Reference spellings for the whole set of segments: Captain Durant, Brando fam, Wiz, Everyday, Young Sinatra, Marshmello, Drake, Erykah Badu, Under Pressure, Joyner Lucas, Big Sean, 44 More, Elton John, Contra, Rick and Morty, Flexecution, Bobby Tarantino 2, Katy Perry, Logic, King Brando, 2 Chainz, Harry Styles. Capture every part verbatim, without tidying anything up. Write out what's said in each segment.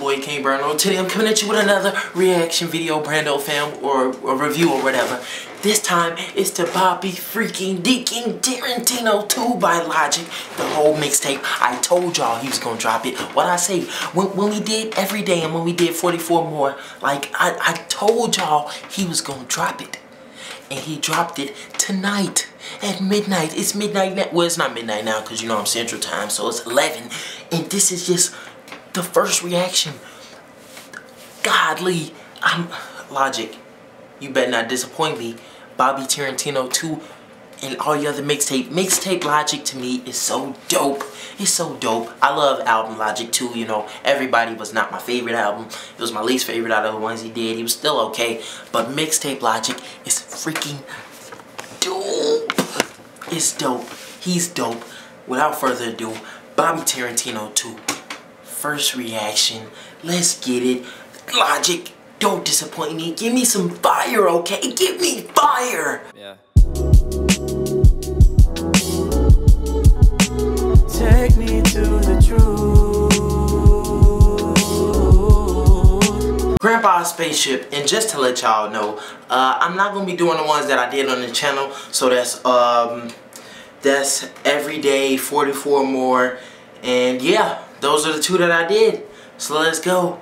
boy King Brando. Today I'm coming at you with another reaction video, Brando fam, or a review or whatever. This time it's to Bobby freaking Deakin Tarantino two by Logic, the whole mixtape. I told y'all he was gonna drop it. What I say, when, when we did Everyday and when we did forty-four more, like I, I told y'all he was gonna drop it. And he dropped it tonight at midnight. It's midnight now. Well, it's not midnight now because you know I'm Central Time, so it's eleven. And this is just the first reaction. Godly, I'm Logic. You better not disappoint me. Bobby Tarantino two and all your other mixtape. Mixtape Logic to me is so dope. It's so dope. I love album Logic too. You know, Everybody was not my favorite album. It was my least favorite out of the ones he did. He was still okay. But mixtape Logic is freaking dope. It's dope. He's dope. Without further ado, Bobby Tarantino two. First reaction. Let's get it. Logic, don't disappoint me. Give me some fire, okay? Give me fire. Yeah. Take me to the truth. Grandpa's spaceship, and just to let y'all know, uh, I'm not gonna be doing the ones that I did on the channel. So that's um, that's Everyday, forty-four more, and yeah, those are the two that I did. So let's go,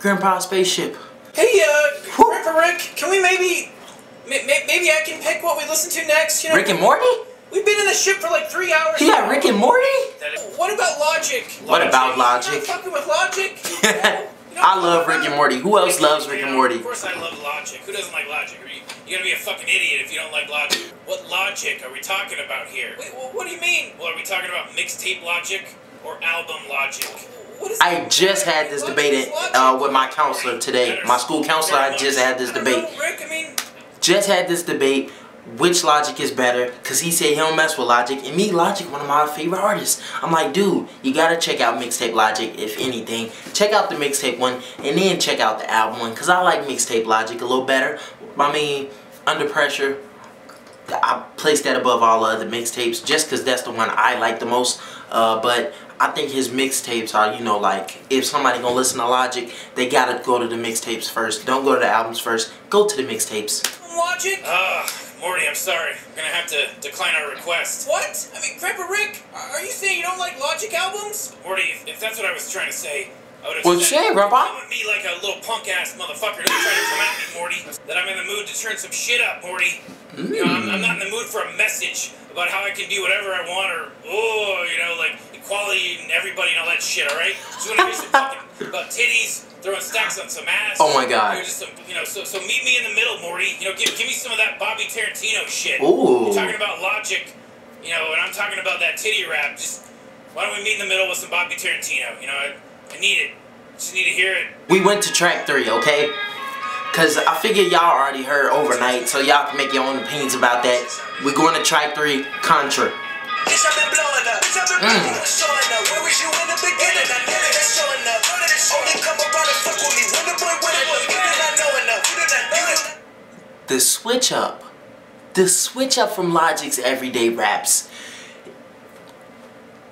Grandpa's spaceship. Hey, uh, Grandpa Rick, can we maybe, maybe I can pick what we listen to next? You know, Rick and Morty. We've been in the ship for like three hours. Yeah, now. Rick and Morty? What about Logic? Logic. What about Logic? You're not fucking with Logic? You know, you know, I love Rick and Morty. Who else loves Rick and Morty? Of course I love Logic. Who doesn't like Logic? Are you, you're gonna be a fucking idiot if you don't like Logic. What Logic are we talking about here? Wait, well, what do you mean? Well, are we talking about mixtape Logic or album Logic? What is I just had this Logic debate uh, with my counselor today. My school counselor, I just had this debate. I don't know, Rick, I mean... Just had this debate. Which Logic is better, because he said he don't mess with Logic, and me, Logic, one of my favorite artists. I'm like, dude, you gotta check out mixtape Logic, if anything. Check out the mixtape one, and then check out the album one, because I like mixtape Logic a little better. I mean, Under Pressure, I place that above all other mixtapes, just because that's the one I like the most, uh, but I think his mixtapes are, you know, like, if somebody gonna listen to Logic, they gotta go to the mixtapes first. Don't go to the albums first, go to the mixtapes. Logic? Ugh, Morty, I'm sorry. I'm gonna have to decline our request. What? I mean, Grandpa Rick, are you saying you don't like Logic albums? Morty, if, if that's what I was trying to say, I would have well, said, Grandpa? Come at me like a little punk-ass motherfucker that's trying to come at me, Morty. That I'm in the mood to turn some shit up, Morty. Mm. You know, I'm, I'm not in the mood for a message about how I can do whatever I want or, oh, you know, like, equality and everybody and all that shit, alright? Just wanna hear some fucking about titties. Throwing stacks on some ass. Oh my God. Just some, you know, so, so meet me in the middle, Morty. You know, give, give me some of that Bobby Tarantino shit. Ooh. You're talking about Logic, you know, and I'm talking about that titty rap. Just, why don't we meet in the middle with some Bobby Tarantino? You know, I, I need it. Just need to hear it. We went to track three, okay? Because I figure y'all already heard Overnight, so y'all can make your own opinions about that. We're going to track three, Contra. Bitch, I've been blowing up. Bitch, I've been blowing up. Showing up. Where was you in the beginning? I never been showing up. Only come around and fuck with me. When the boy went away, you did not know enough. You did not know enough. The switch up. The switch up from Logic's Everyday raps.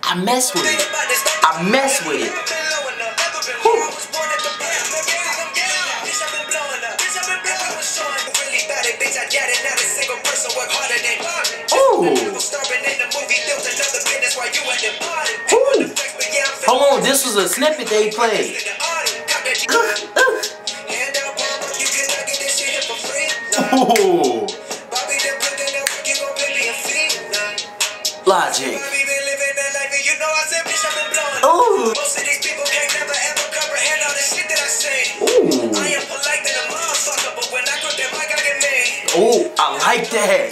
I mess with it. I mess with it. Whew. Hold on, this was a snippet they played. Ooh. Logic. Ooh. Ooh, I like that.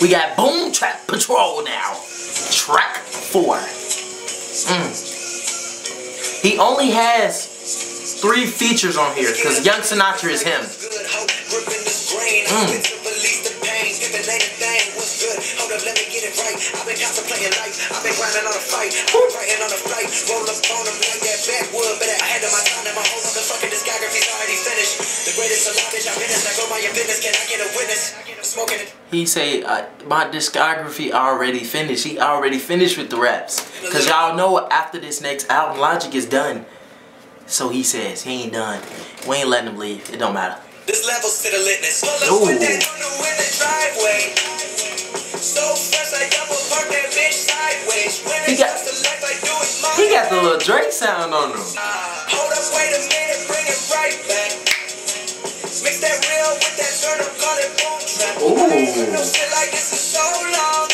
We got Boom Trap Patrol now. Track four. Mm. He only has three features on here because Young Sinatra is him. Mm. He say, uh, my discography already finished. He already finished with the raps. Because y'all know after this next album, Logic is done. So he says, he ain't done. We ain't letting him leave. It don't matter. This level's to the litness. Well, let's put that condo in the driveway. So fresh, I double park that bitch sideways. When it's just a life, I do it my way. He got the little Drake sound on him. Uh, hold up, wait a minute, bring it right back. Mix that real with that turnip, call it boom trap. Ooh. I ain't no shit like this in so long.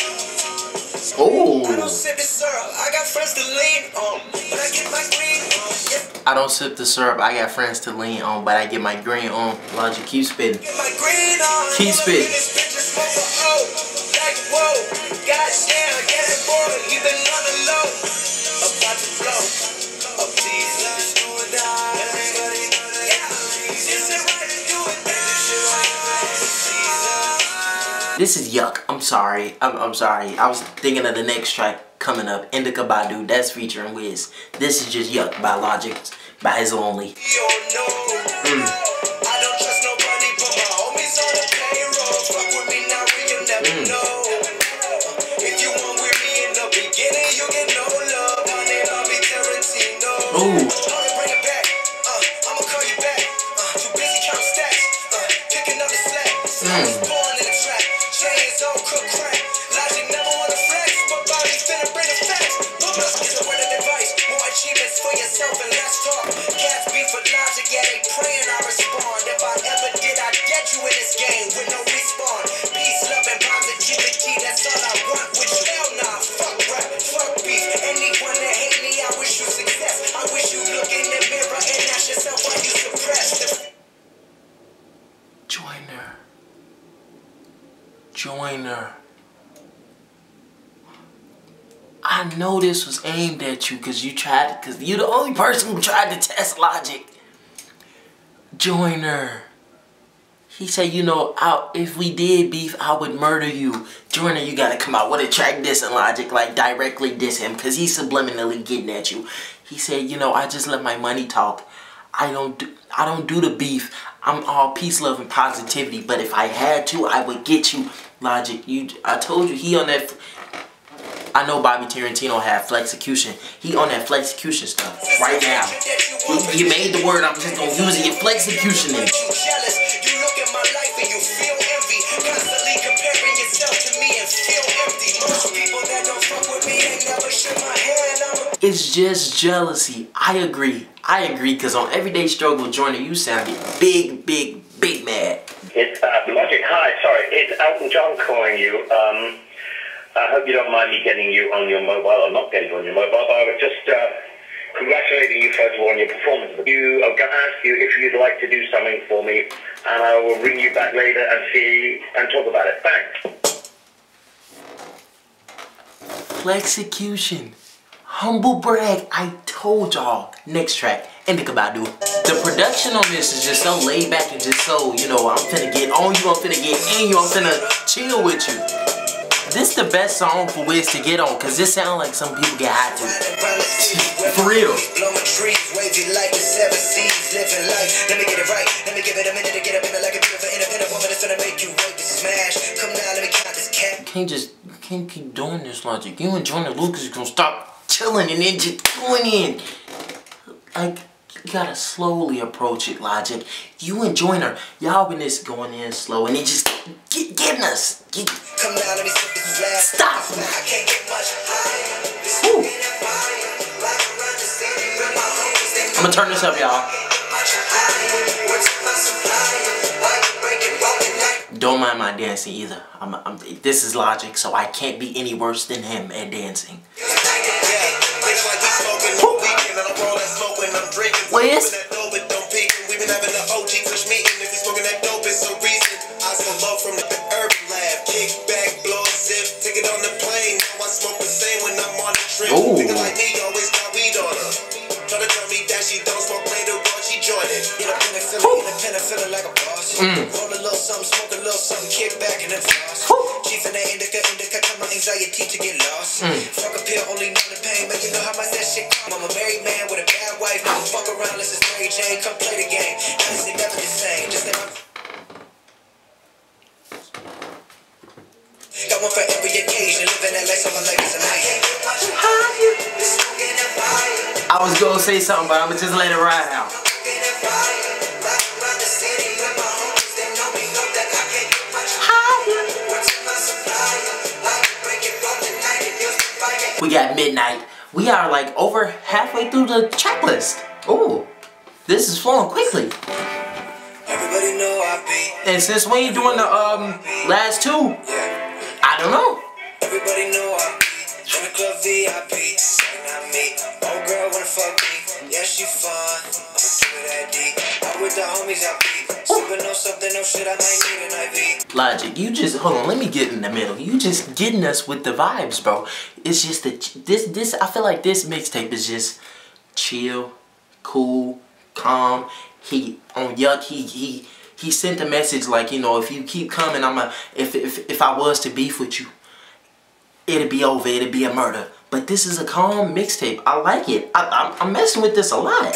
Ooh. I don't sip the syrup, I got friends to lean on. But I get my green on. Yeah. I don't sip the syrup, I got friends to lean on, but I get my green on. Logic, keep spitting. Get my green on. Keep spitting. Like, whoa. Goddamn, I get it, boy. You been on the low. About to blow. Up these lines, do or die. This is yuck. I'm sorry. I'm, I'm sorry. I was thinking of the next track coming up, Erykah Badu. That's featuring Wiz. This is just yuck by Logic, by his only. Mm. Mm. Ooh. Joyner, Joyner, I know this was aimed at you because you tried, because you're the only person who tried to test Logic. Joyner, he said, you know, I, if we did beef, I would murder you. Joyner, you gotta come out with a track dissing Logic, like directly diss him, because he's subliminally getting at you. He said, you know, I just let my money talk. I don't do, I don't do the beef. I'm all peace, love, and positivity. But if I had to, I would get you. Logic, you. I told you he on that. I know Bobby Tarantino had Flexecution. He on that Flexecution stuff right now. You, you made the word. I'm just gonna use it. You're Flexecution it. You look at my life and you feel envy. Constantly comparing yourself to me and feel empty. Most people that don't fuck with me ain't never shook my hand. It's just jealousy. I agree. I agree, because on Everyday Struggle, Joyner, you sounded big, big, big mad. It's uh, Logic. Hi, sorry. It's Elton John calling you. Um, I hope you don't mind me getting you on your mobile, or not getting you on your mobile, but I was just uh, congratulating you, first of all, on your performance. You, I'm going to ask you if you'd like to do something for me, and I will ring you back later and see and talk about it. Thanks. Flexecution. Humble brag, I told y'all. Next track, Erykah Badu. The production on this is just so laid back and just so, you know, I'm finna get on you, I'm finna get in you, I'm finna chill with you. This the best song for Wiz to get on, cause this sound like some people get high to. For real. You can't just, you can't keep doing this, Logic. You and Joyner Lucas are gonna stop chilling and then just going in. Like, you gotta slowly approach it, Logic. You and Joyner, y'all been just going in slow and they just get getting us. Get. Come down, let me sit this last. Stop! I can't get much higher. I'm gonna turn this up, y'all. Don't mind my dancing either. I'm, I'm, this is Logic, so I can't be any worse than him at dancing. Wiz? Ooh. one for every occasion. Living that life, so my life is amazing. I was gonna say something, but I'ma just let it ride out. We got midnight. We are like over halfway through the checklist. Ooh, this is flowing quickly. Everybody know I be. And since we ain't doing the um last two, yeah. I don't know. Everybody know I be. In the club V I P, not me. Oh girl, wanna fuck me? Yeah, she fun. I'ma give it that D. I'm with the homies I be. Sippin' on something, no shit I might need an I V. Logic, you just hold on. Let me get in the middle. You just getting us with the vibes, bro. It's just that this this I feel like this mixtape is just chill, cool, calm. He on Yuck, he he he sent a message like, you know, if you keep coming, I'm a if if if I was to beef with you, it'd be over, it'd be a murder. But this is a calm mixtape. I like it. I, I I'm messing with this a lot.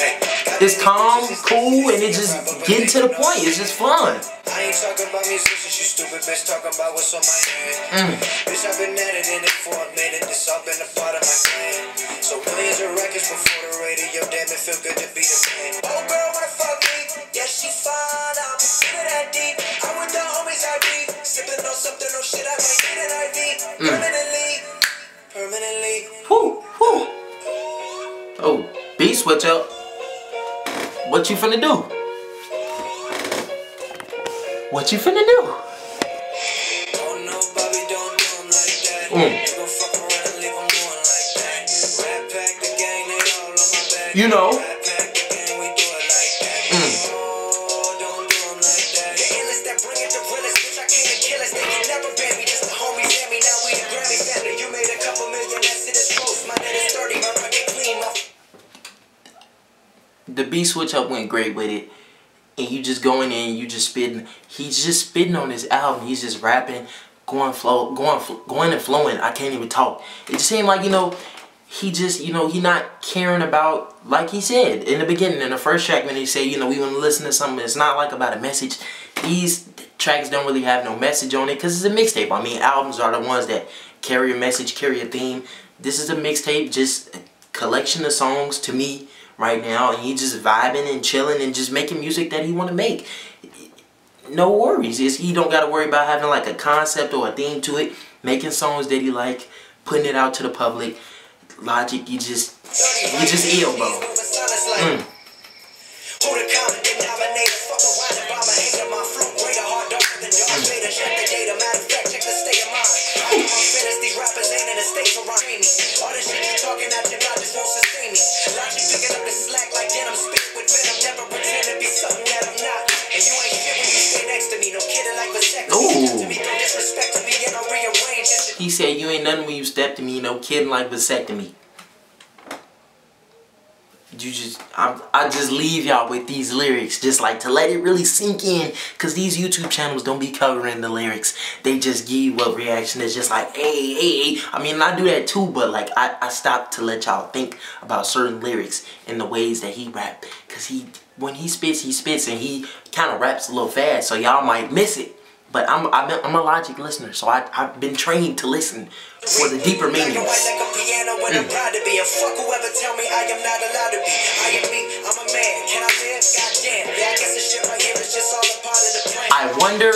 It's calm, cool, and it's just getting to the point. It's just fun. I ain't talking about musicians, you stupid bitch, talking about what's on my hand. Bitch, I've been at it in it for a minute, this all been a part of my plan. So millions of records before the radio, damn it feel good to be the man. Oh girl, wanna fuck me? Yeah, she fine, I'm good at deep. I'm with the homies I be, sippin' on something, no shit, I might get an I V. Permanently, permanently. Whoo, whoo. Oh, beat switch up. What you finna do? What you finna do? Oh no, Bobby, don't do him like that. Mm. You gon' fuck around and leave him on like that. Rat pack the gang, they all on my back. You know. Rat pack the gang, we do it like that. Mm. Oh, don't do him like that. The illest that bring it to realest, bitch, I can't kill us. They can never ban me, just the homies at me. Now we the Grammy family. You made a couple million, that's in this roast. My net is dirty, my rocket clean, my... The beat switch up went great with it. And you just going in, you just spitting. He's just spitting on his album. He's just rapping, going flow, going, going and flowing. I can't even talk. It just seemed like, you know, he just, you know, he not caring about, like he said in the beginning, in the first track when he said, you know, we want to listen to something that's not like about a message. These tracks don't really have no message on it because it's a mixtape. I mean, albums are the ones that carry a message, carry a theme. This is a mixtape, just a collection of songs to me. Right now, and he just vibing and chilling and just making music that he want to make. No worries. It's, he don't got to worry about having like a concept or a theme to it. Making songs that he like, putting it out to the public. Logic, you just, you just ill, bro. Mm. He said, you ain't nothing when you step to me, no kidding like vasectomy. You just, I, I just leave y'all with these lyrics, just like to let it really sink in, cause these YouTube channels don't be covering the lyrics. They just give you what reaction is, just like, hey, hey, hey. I mean, I do that too, but like, I, I stop to let y'all think about certain lyrics and the ways that he rap, cause he, when he spits, he spits, and he kind of raps a little fast, so y'all might miss it. But I'm, I'm, a, I'm a Logic listener, so I, I've been trained to listen for the deeper meanings. Mm. I wonder,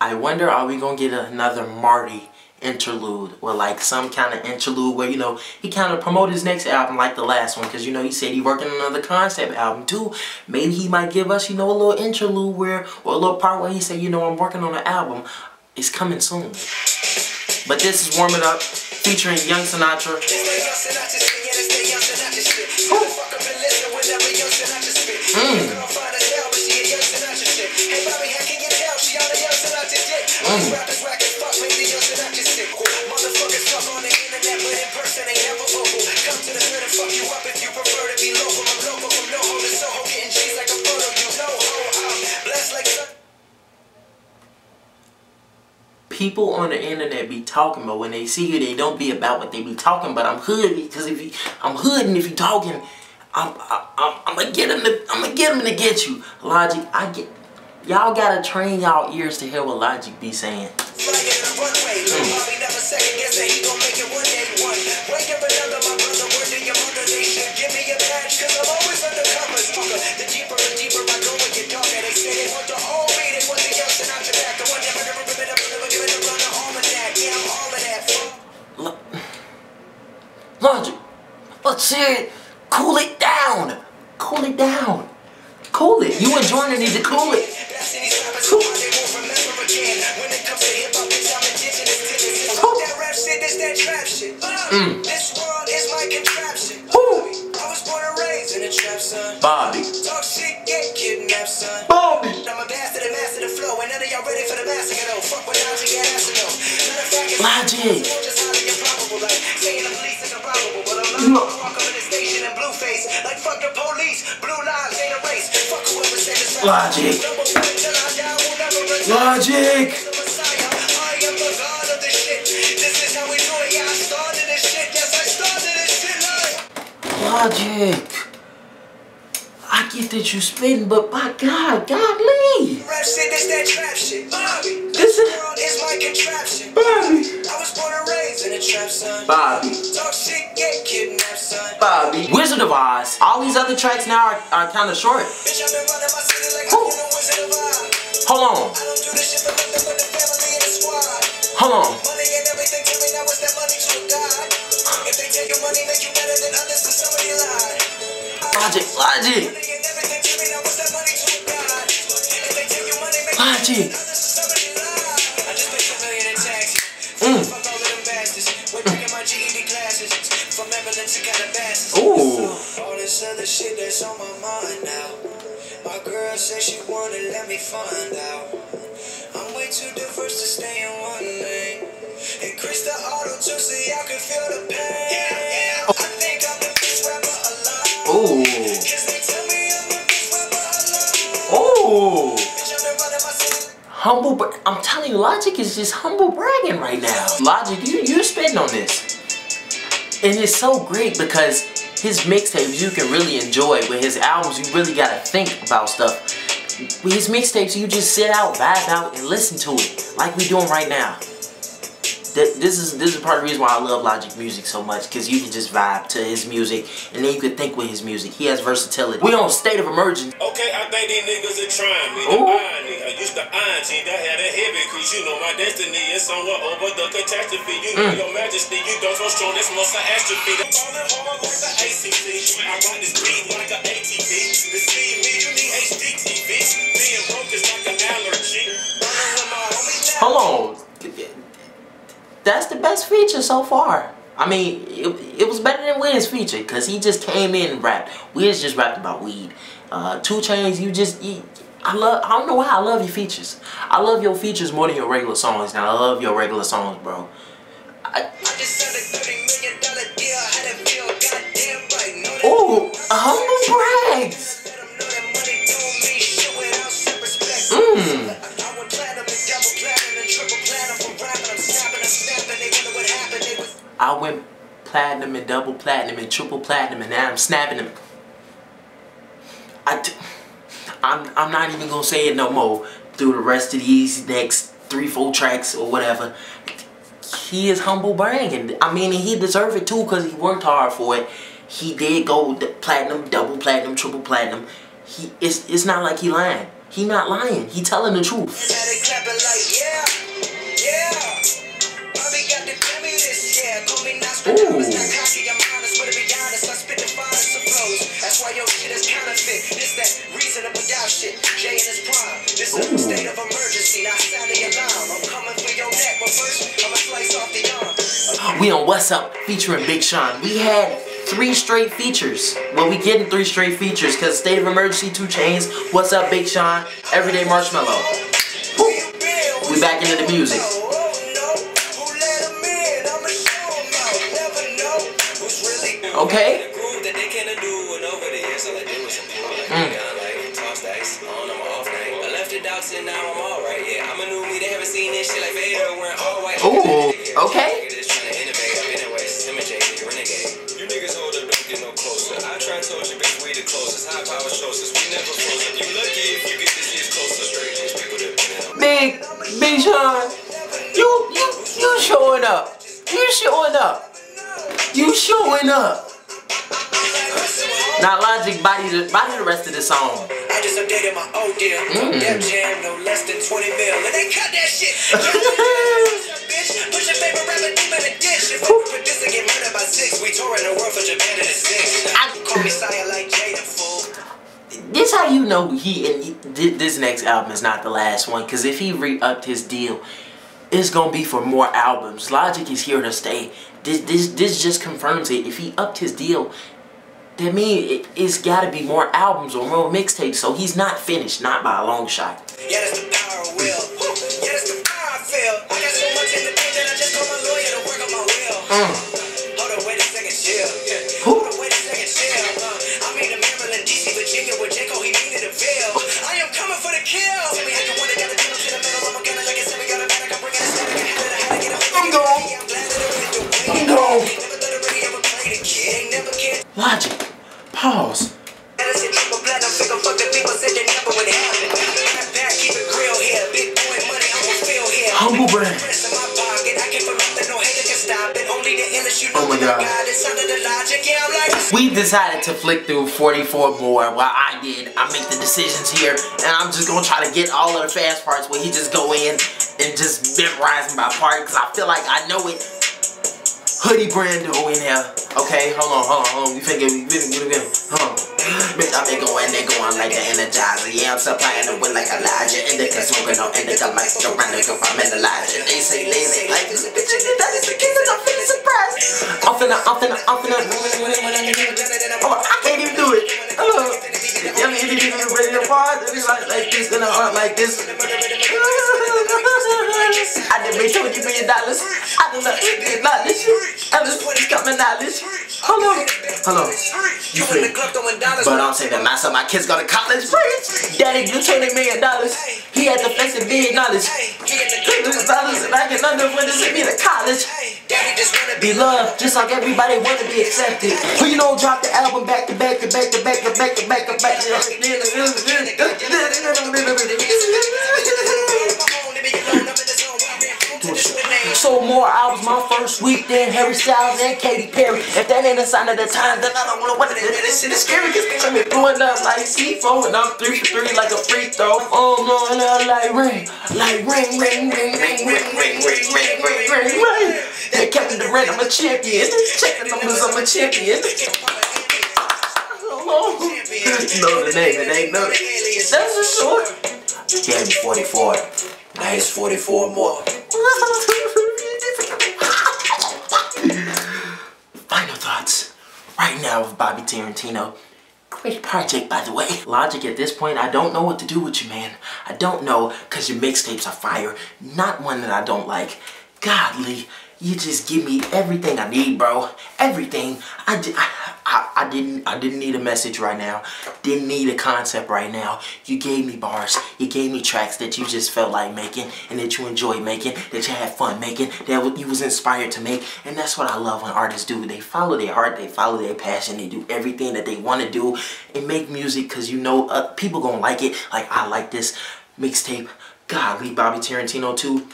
I wonder, are we gonna get another Marty interlude, or like some kind of interlude where, you know, he kind of promote his next album like the last one, because, you know, he said he working on another concept album too. Maybe he might give us, you know, a little interlude where, or a little part where he said, you know, I'm working on an album, it's coming soon. But this is Warming Up featuring Young Sinatra. People on the internet be talking, but when they see you, they don't be about what they be talking. But I'm hood, because if you, I'm hood, and if you talking, I'm, I'm, I'm, I'm gonna get him to, I'm gonna get him to get you. Logic, I get, Y'all gotta train y'all ears to hear what Logic be saying. Logic, let's see it. Cool it down. Cool it down. Cool it. You and Joyner need to cool it. Cool. Mm. This world is my contraption. I was born and raised in a trap, son. Bobby. Talk shit, get kidnapped, son. Bobby. I'm a bastard, a master, the flow. And none of y'all ready for the master, though. Fuck with Logic, get ass to know. Logic. Saying the police is improbable, but I'm not gonna walk up in the station in blue face. Like fuck the police, blue lives ain't a race. Fuck whoever said this. Logic. Logic. I am the god of this shit. This is how we do it. Yeah, I started this shit. Yes, I started this shit. Logic. I get that you spitting, but by God, godly. Rap shit, this that trap shit. Bobby. This world is my contraption. Bobby. Bobby. Talk shit, get kidnapped, son. Bobby. Wizard of Oz. All these other tracks now are, are kind of short. Bitch, I've been running my city like I'm the Wizard of Oz. Hold on. I don't do this shit for nothing but the family and the squad. Hold on. Money and everything, tell me now what's that money to God? If they take your money, make you better than others, then somebody lied. Logic, Logic. Money and everything, tell me now what's that money to God? If they take your money, make you better than others, then somebody lied. I just paid a million in taxes. Ooh. All this other shit that's on my mind now. My girl said she wanna let me find out. I'm way too diverse to stay in one lane. And Krista auto too, so y'all can feel the pain. Yeah, yeah. I think I'm the best rapper alive. Ooh. Cause they tell me I'm the best rapper alive. Ooh. Humble, but I'm telling you, Logic is just humble bragging right now. Logic, you you're spitting on this. And it's so great because his mixtapes you can really enjoy. With his albums, you really gotta think about stuff. With his mixtapes, you just sit out, vibe out, and listen to it, like we doing right now. Th this is this is part of the reason why I love Logic music so much, because you can just vibe to his music, and then you can think with his music. He has versatility. We on State of Emergency. Okay, I think these niggas are trying me. Ooh. I used to iron G, that had a heavy crease. You know my destiny is somewhere over the catastrophe. You know mm. your majesty, you don't so strong, this muscle atrophy. The falling over like the A C T. I rock this beat like an A T V. To see me, you need H D T V. Being broke is like an allergy. Hold on. That's the best feature so far. I mean, it, it was better than Wiz's feature because he just came in and rapped. Wiz just rapped about weed. Uh, two Chainz, you just, you, I love, I don't know why I love your features. I love your features more than your regular songs. Now I love your regular songs, bro. I, I just said a thirty million dollar deal. How that feel? Goddamn right. Ooh, humble brags. Mmm. I went platinum and double platinum and triple platinum, and now I'm snapping them. I, I'm, I'm not even gonna say it no more through the rest of these next three, four tracks or whatever. He is humble bragging. I mean, he deserved it too because he worked hard for it. He did go platinum, double platinum, triple platinum. He, it's, it's not like he lying. He not lying. He telling the truth. Ooh. Ooh. We on What's Up featuring Big Sean. We had three straight features. Well, we getting three straight features because State of Emergency, two Chainz, What's Up, Big Sean, Everyday, Marshmello. Ooh. We back into the music. Okay. Mm. Ooh. Okay. Sean, you, you, you showing up. You showing up. You showing up. Now Logic body the, body the rest of the song. I just updated my old deal. Def Jam, no less than twenty mil. And they cut that shit. Push your favorite rapper deep in a dish. If we produce and get murdered by six, we touring the world for Japan in the six. I call me Sire like Jada, fool. This how you know he and this next album is not the last one. Because if he re-upped his deal, it's gonna be for more albums. Logic is here to stay. This this this just confirms it. If he upped his deal, that means it, it's gotta be more albums or more mixtapes. So he's not finished, not by a long shot. Yeah, that's the power of will. Yeah, that's the power I feel. I got so much in the thing that I just call my lawyer to work on my will. Mm. Hold on, wait a second, chill. Yeah. Hold on, wait a second, chill. Uh, I'm in Maryland, D C, Virginia, where Jaco, he needed a bill. I am coming for the kill. Tell me how you wanna get the deal to the middle. I'm gonna like it, so we gotta panic. I'm bringing a static. I'm gonna have to get a hold of it. I'm glad that I'm the way. Never thought I'd really ever play the kid. Never cared. Logic. Pause. Humble brand. Oh my God. We decided to flick through forty-four more. While I did, I make the decisions here, and I'm just gonna try to get all of the fast parts where he just go in and just memorize my part because I feel like I know it. Hoodie Brando in here. Okay, hold on, hold on, hold on. You think we been good again? Huh? Bitch, I've been going, they going like the Energizer. Yeah, I'm supplying the wind like Elijah. Indica smoking on indica like Joyner, I'm in Elijah. They say lazy life is a bitch, and that is the case, and I'm feeling surprised. I'm finna, I'm finna, I'm finna. Oh, I can't even do it. Hello. Y'all need to get you ready to part. Like this, gonna art like this. I done made twenty million dollars. I done not get knowledge. I just want to got my knowledge. Hello, hello. You free, but I'm saving myself. My kids go to college. Daddy, you twenty million dollars. He had the flex and big knowledge. twenty million dollars and I get under when they send me to college. Daddy just wanna be loved, just like everybody wanna be accepted. Who you know drop the album back to back to back to back to back to back to back. Sold more albums my first week than Harry Styles and Katy Perry. If that ain't a sign of the times, then I don't wanna what it is. This shit is scary, cause bitch, I've been blowing up like C four, and I'm three for three like a free throw. Oh, I'm blowing up like rain, like ring, ring, ring, ring, ring, ring, ring, ring, ring, ring, ring. Yeah, Captain Durant, I'm a champion. Check the numbers, I'm a champion. Oh, know the name, it ain't nothing. That's for sure. Gave me forty-four. Now it's forty-four more. Final thoughts right now with Bobby Tarantino. Great project, by the way. Logic, at this point, I don't know what to do with you, man. I don't know, because your mixtapes are fire. Not one that I don't like. Godly, you just give me everything I need, bro. Everything. I, I, I, I, didn't, I didn't need a message right now. Didn't need a concept right now. You gave me bars. You gave me tracks that you just felt like making and that you enjoyed making, that you had fun making, that you was inspired to make. And that's what I love when artists do. They follow their heart. They follow their passion. They do everything that they want to do and make music because you know uh, people gonna like it. Like, I like this mixtape. Golly, Bobby Tarantino two.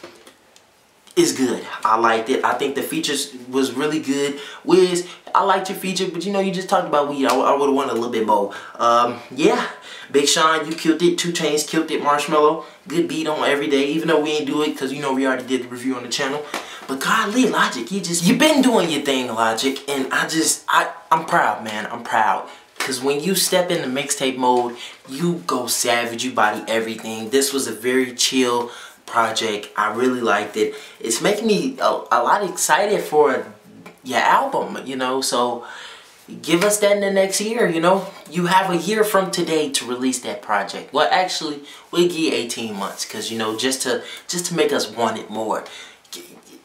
It's good. I liked it. I think the features was really good. Wiz, I liked your feature, but you know, you just talked about weed. I, I would have wanted a little bit more. Um, yeah. Big Sean, you killed it. two Chainz killed it. Marshmello, good beat on Everyday, even though we ain't do it because you know we already did the review on the channel. But golly, Logic, you just, you been doing your thing, Logic, and I just, I, I'm proud, man. I'm proud. Because when you step into mixtape mode, you go savage. You body everything. This was a very chill project. I really liked it. It's making me a, a lot excited for your album, you know, so give us that in the next year, you know. You have a year from today to release that project. Well, actually, we'll give eighteen months because, you know, just to just to make us want it more.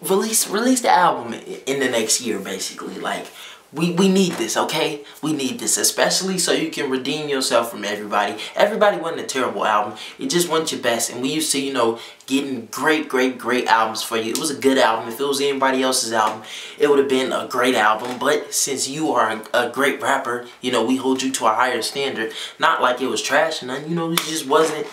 Release release the album in the next year, basically. Like, We, we need this, okay? We need this, especially so you can redeem yourself from everybody. Everybody wasn't a terrible album. It just wasn't your best. And we used to, you know, getting great, great, great albums for you. It was a good album. If it was anybody else's album, it would have been a great album. But since you are a, a great rapper, you know, we hold you to a higher standard. Not like it was trash and none, you know, it just wasn't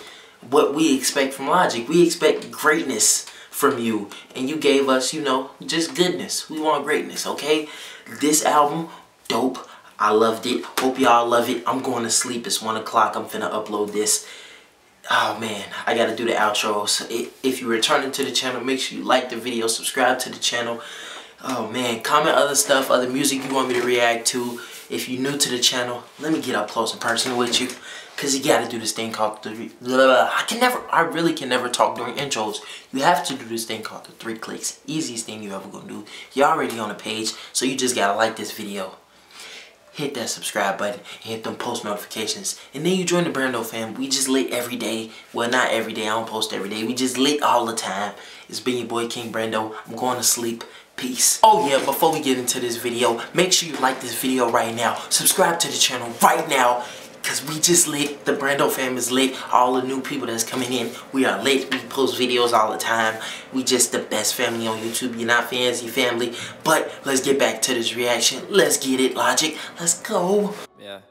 what we expect from Logic. We expect greatness from you, and you gave us, you know, just goodness. We want greatness, okay? This album, dope. I loved it. Hope y'all love it. I'm going to sleep. It's one o'clock. I'm finna upload this. Oh, man. I gotta do the outro. So if you're returning to the channel, make sure you like the video, subscribe to the channel. Oh, man. Comment other stuff, other music you want me to react to. If you're new to the channel, let me get up close and personal with you. Because you gotta do this thing called the... I can never... I really can never talk during intros. You have to do this thing called the three clicks. Easiest thing you ever gonna do. You're already on the page, so you just gotta like this video. Hit that subscribe button and hit them post notifications. And then you join the Brando fam. We just lit every day. Well, not every day. I don't post every day. We just lit all the time. It's been your boy King Brando. I'm going to sleep. Peace. Oh yeah, before we get into this video, make sure you like this video right now. Subscribe to the channel right now. Because we just lit. The Brando fam is lit. All the new people that's coming in, we are lit. We post videos all the time. We just the best family on YouTube. You're not fancy family. But let's get back to this reaction. Let's get it, Logic. Let's go. Yeah.